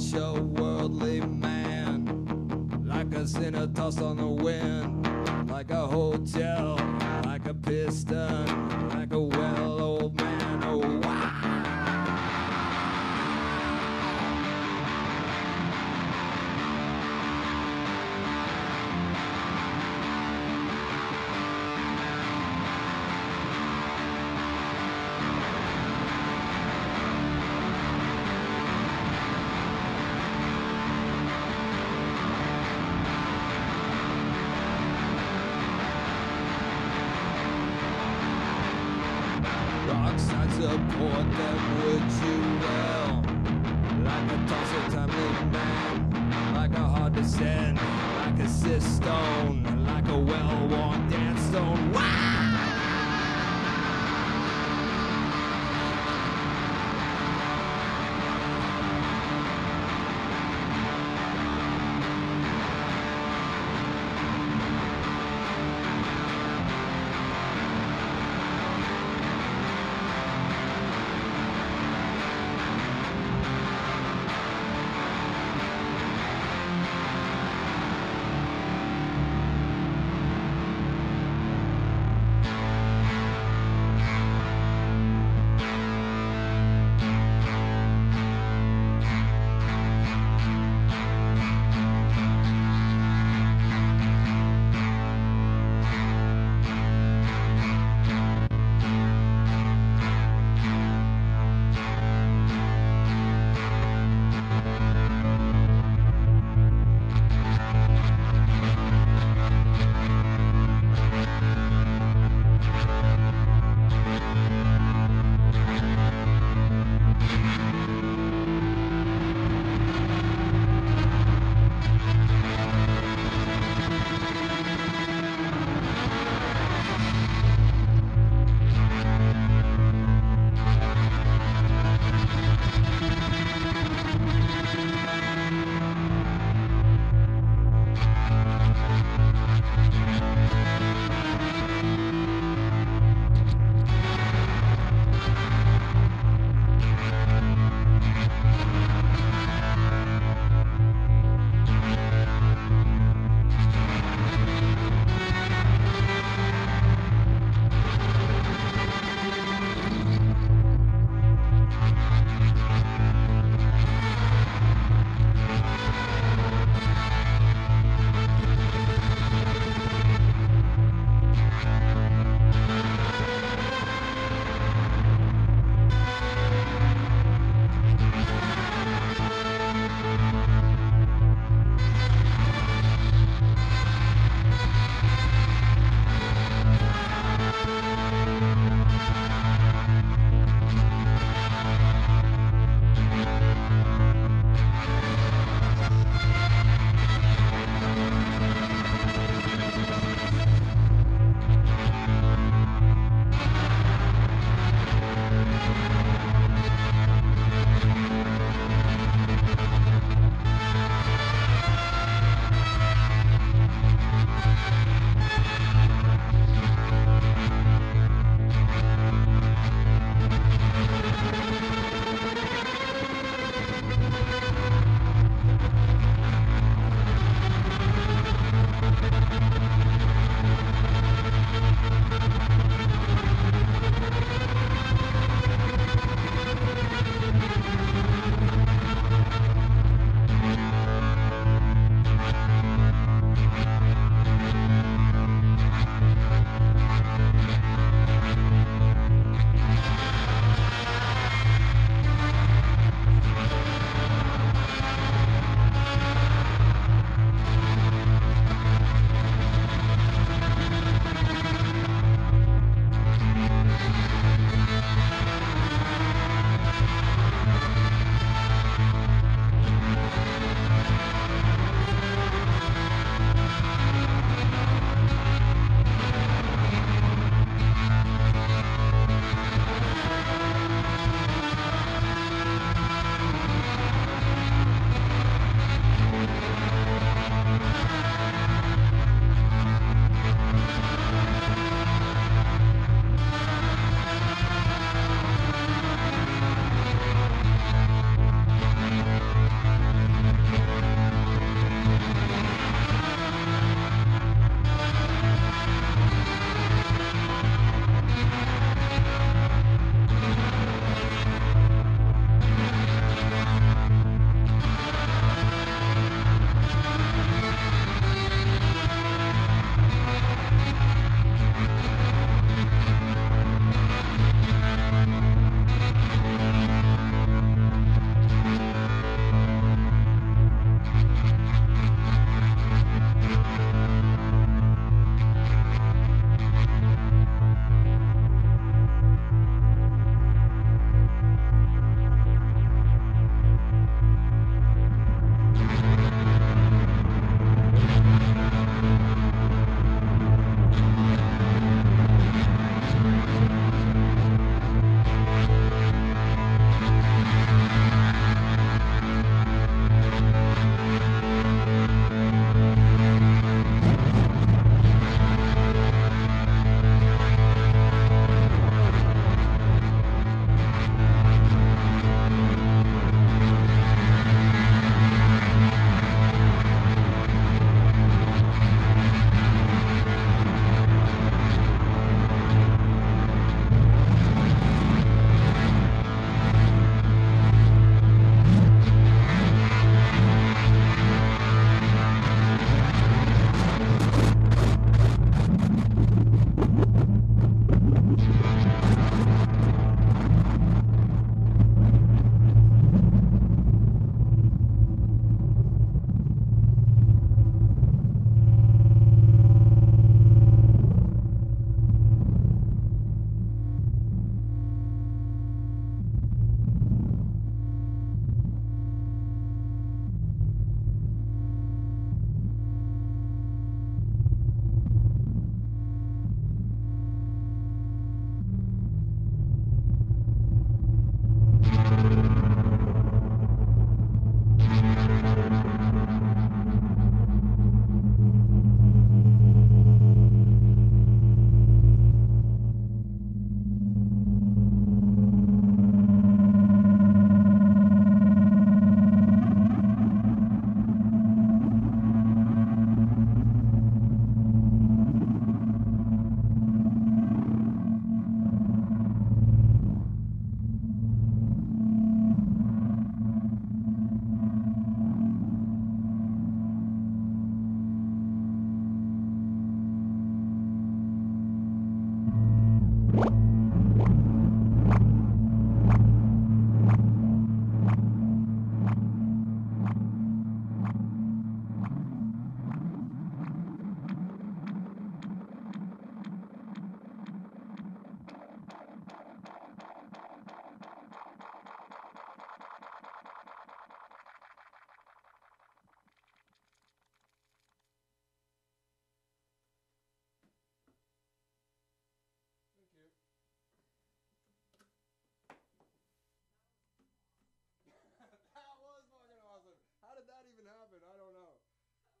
such a worldly man, like a sinner tossed on the wind, like a hotel, like a piston, like a well old man. Oh, wow. I'd support them, would you well? Like a tossing timely man, like a hard descent, like a cis stone, like a well-worn dance stone. Wow!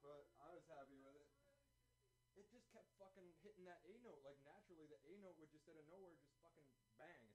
but I was happy with it. It just kept fucking hitting that A note. Like, naturally, the A note would just out of nowhere just fucking bang.